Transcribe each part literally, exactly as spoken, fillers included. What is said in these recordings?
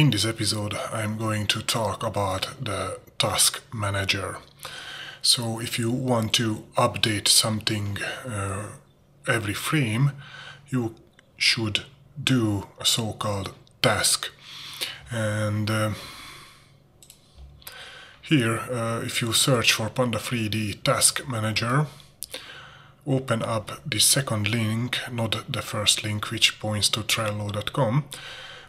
In this episode, I'm going to talk about the task manager. So if you want to update something uh, every frame, you should do a so-called task. And uh, here, uh, if you search for Panda three D task manager, open up the second link, not the first link, which points to Trello dot com.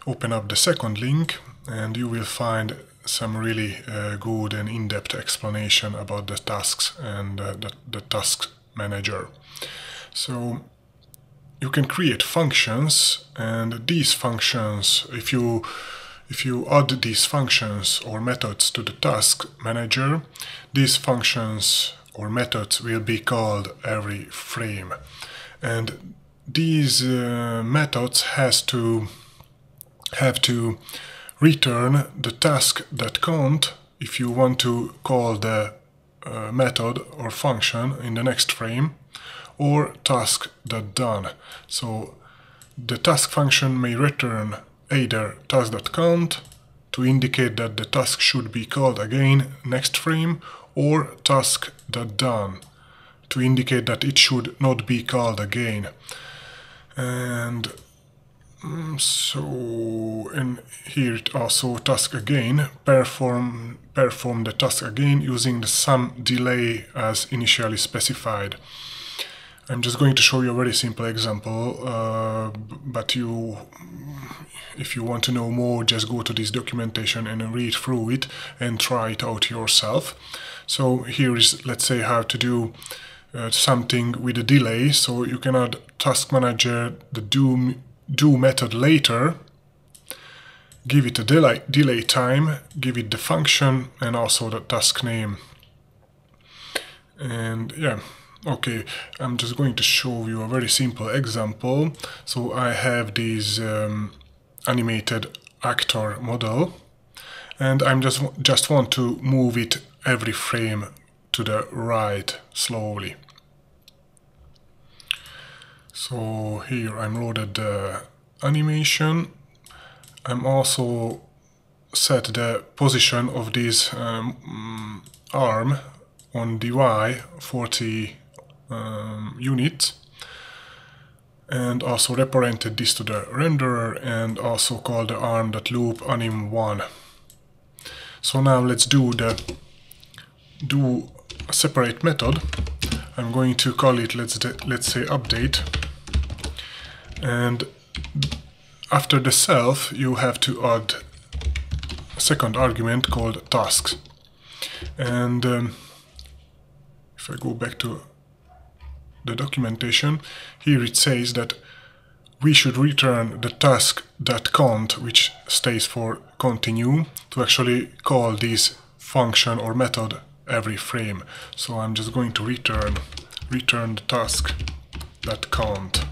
Open up the second link and you will find some really uh, good and in-depth explanation about the tasks and uh, the, the task manager. So you can create functions, and these functions, if you if you add these functions or methods to the task manager, these functions or methods will be called every frame, and these uh, methods has to have to return the task that count if you want to call the uh, method or function in the next frame, or task that done. So the task function may return either task that count to indicate that the task should be called again next frame, or task that done to indicate that it should not be called again. And so, and here it also task again, perform perform the task again using the sum delay as initially specified. I'm just going to show you a very simple example, uh, but you, if you want to know more, just go to this documentation and read through it and try it out yourself. So here is, let's say, how to do uh, something with a delay. So you can add task manager the do do method later, give it a delay, delay time, give it the function and also the task name. And yeah, okay, I'm just going to show you a very simple example. So I have this um, animated actor model, and I'm just just want to move it every frame to the right slowly. So here I'm loaded the animation. I'm also set the position of this um, arm on the Y forty um, units, and also reparented this to the renderer and also call the arm that loop anim one. So now let's do the do a separate method. I'm going to call it, let's let's say, update. And after the self, you have to add a second argument called tasks. And um, if I go back to the documentation, here it says that we should return the task that count, which stays for continue, to actually call this function or method every frame. So I'm just going to return return the task that count.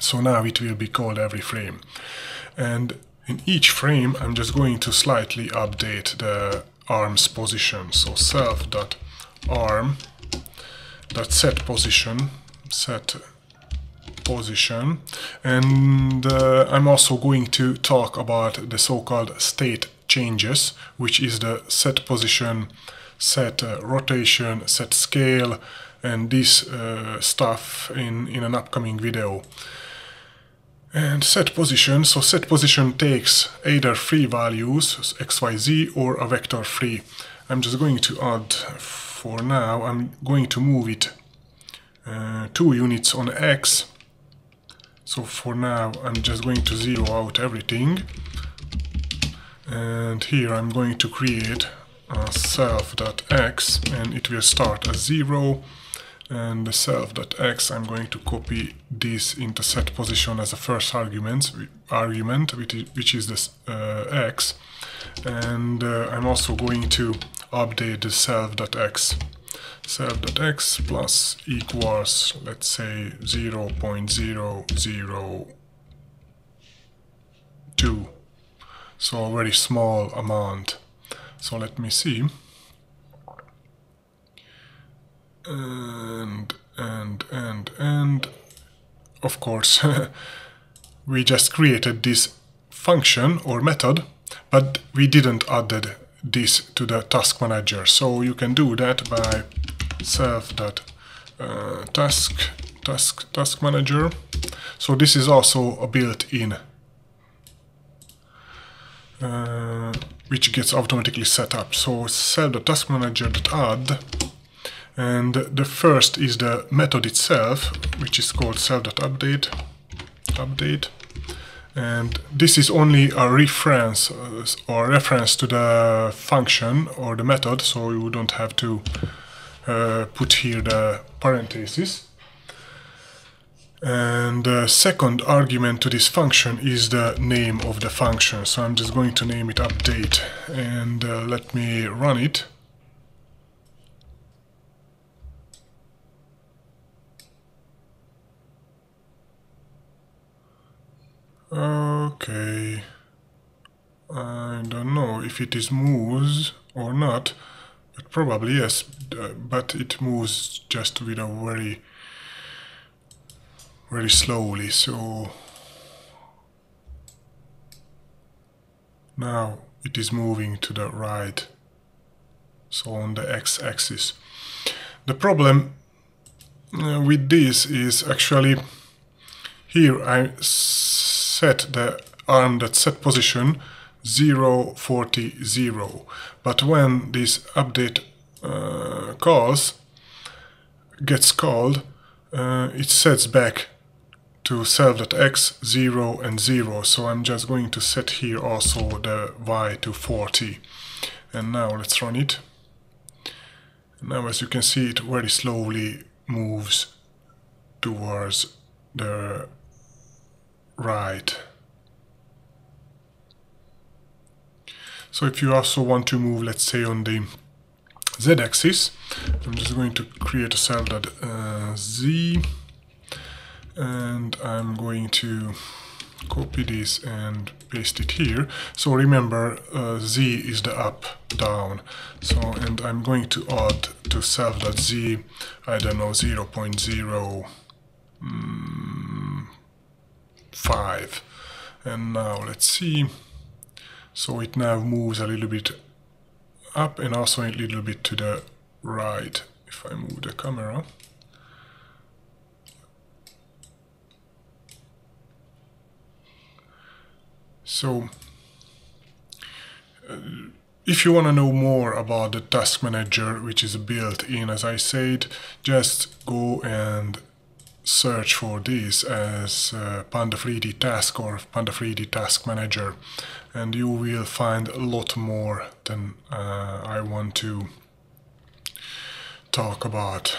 So now it will be called every frame, and in each frame I'm just going to slightly update the arm's position. So self.arm dot set position set position, and uh, I'm also going to talk about the so-called state changes, which is the set position, set uh, rotation, set scale, and this uh, stuff in, in an upcoming video. And set position, so set position takes either three values, X Y Z, or a vector three. I'm just going to add, for now, I'm going to move it uh, two units on X. So for now, I'm just going to zero out everything. And here I'm going to create Uh, self.x, and it will start as zero, and the self.x, I'm going to copy this into set position as a first argument, argument which is this uh, x, and uh, I'm also going to update the self.x. self.x plus equals, let's say, zero point zero zero two, so a very small amount. So let me see, and, and, and, and, of course, we just created this function or method But we didn't add this to the task manager, so you can do that by self dot uh, task task task manager. So this is also a built-in uh, which gets automatically set up. So self dot task manager dot add, and the first is the method itself, which is called self dot update update. And this is only a reference uh, or reference to the function or the method, so you don't have to uh, put here the parentheses. And the second argument to this function is the name of the function, so I'm just going to name it update, and uh, let me run it. Okay, I don't know if it is moves or not, but probably yes, but it moves just with a very, very slowly, so now it is moving to the right, so on the x-axis. The problem with this is actually here I set the arm that set position zero forty zero, but when this update uh, calls gets called, uh, it sets back to self.x zero and zero, so I'm just going to set here also the y to forty. And now let's run it. Now as you can see, it very slowly moves towards the right. So if you also want to move, let's say, on the z-axis, I'm just going to create a cell that uh, z, and I'm going to copy this and paste it here. So remember, uh, z is the up down, so, and I'm going to add to self dot z, I don't know, zero point zero mm, five. And now let's see, so it now moves a little bit up and also a little bit to the right. If I move the camera, so uh, if you want to know more about the task manager, which is built in, as I said, just go and search for this as uh, Panda three D task or Panda three D task manager, and you will find a lot more than uh, I want to talk about.